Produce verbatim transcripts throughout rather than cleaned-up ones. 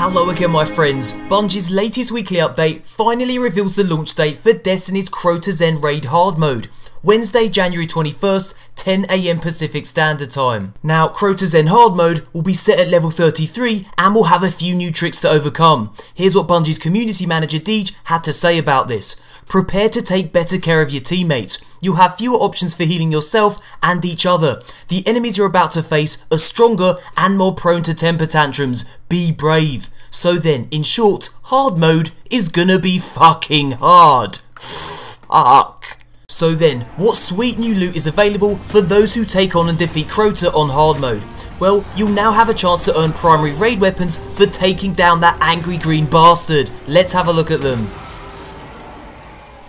Hello again my friends, Bungie's latest weekly update finally reveals the launch date for Destiny's Crota's End Raid Hard Mode, Wednesday January twenty-first, ten A M Pacific Standard Time. Now Crota's End Hard Mode will be set at level thirty-three and will have a few new tricks to overcome. Here's what Bungie's community manager Deej had to say about this. Prepare to take better care of your teammates. You'll have fewer options for healing yourself and each other. The enemies you're about to face are stronger and more prone to temper tantrums. Be brave. So then, in short, hard mode is gonna be fucking hard. Fuck. So then, what sweet new loot is available for those who take on and defeat Crota on hard mode? Well, you'll now have a chance to earn primary raid weapons for taking down that angry green bastard. Let's have a look at them.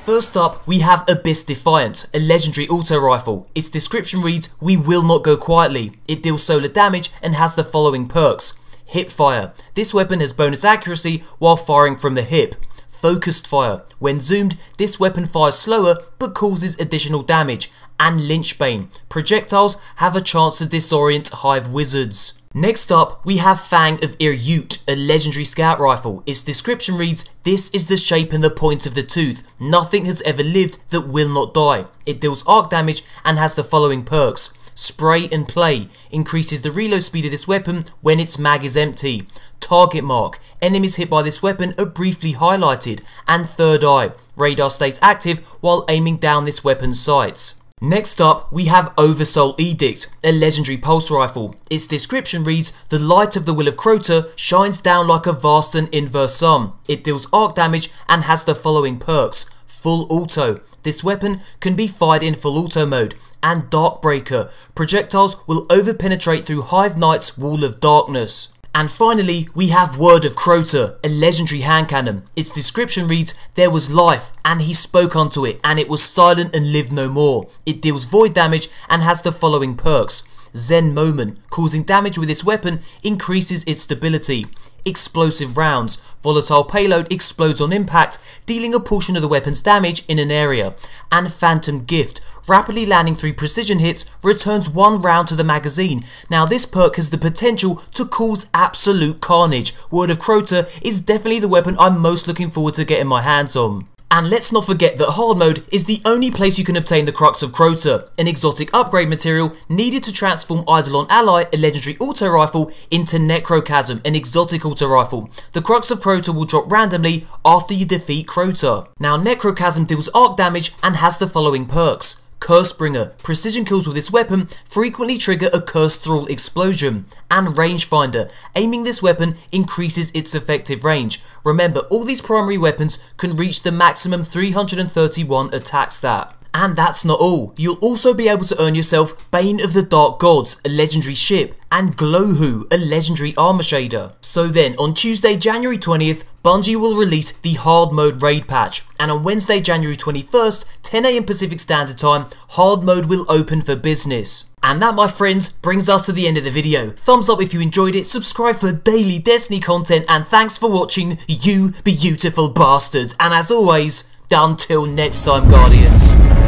First up, we have Abyss Defiant, a legendary auto-rifle. Its description reads, "We will not go quietly." It deals solar damage and has the following perks. Hipfire. This weapon has bonus accuracy while firing from the hip. Focused fire. When zoomed, this weapon fires slower but causes additional damage. And Lynchbane. Projectiles have a chance to disorient hive wizards. Next up, we have Fang of Ir Yut, a legendary scout rifle. Its description reads, "This is the shape and the point of the tooth. Nothing has ever lived that will not die." It deals arc damage and has the following perks. Spray and play. Increases the reload speed of this weapon when its mag is empty. Target mark. Enemies hit by this weapon are briefly highlighted. And third eye. Radar stays active while aiming down this weapon's sights. Next up, we have Oversoul Edict, a legendary pulse rifle. Its description reads, "The light of the will of Crota shines down like a vast and inverse sum." It deals arc damage and has the following perks. Full auto. This weapon can be fired in full auto mode. And Darkbreaker. Projectiles will overpenetrate through Hive Knight's Wall of Darkness. And finally, we have Word of Crota, a legendary hand cannon. Its description reads, "There was life, and he spoke unto it, and it was silent and lived no more." It deals void damage and has the following perks. Zen Moment. Causing damage with this weapon increases its stability. Explosive rounds. Volatile payload explodes on impact, dealing a portion of the weapon's damage in an area. And Phantom Gift. Rapidly landing through precision hits, returns one round to the magazine. Now this perk has the potential to cause absolute carnage. Word of Crota is definitely the weapon I'm most looking forward to getting my hands on. And let's not forget that hard mode is the only place you can obtain the Crux of Crota, an exotic upgrade material needed to transform Eidolon Ally, a legendary auto-rifle, into Necrochasm, an exotic auto-rifle. The Crux of Crota will drop randomly after you defeat Crota. Now Necrochasm deals arc damage and has the following perks. Cursebringer. Precision kills with this weapon frequently trigger a curse thrall explosion. And rangefinder. Aiming this weapon increases its effective range. Remember, all these primary weapons can reach the maximum three hundred thirty-one attack stat. And that's not all. You'll also be able to earn yourself Bane of the Dark Gods, a legendary ship, and Glohu, a legendary armor shader. So then, on Tuesday, January twentieth, Bungie will release the Hard Mode Raid Patch, and on Wednesday, January twenty-first, ten A M Pacific Standard Time, Hard Mode will open for business. And that, my friends, brings us to the end of the video. Thumbs up if you enjoyed it, subscribe for daily Destiny content, and thanks for watching, you beautiful bastards. And as always, until next time, Guardians.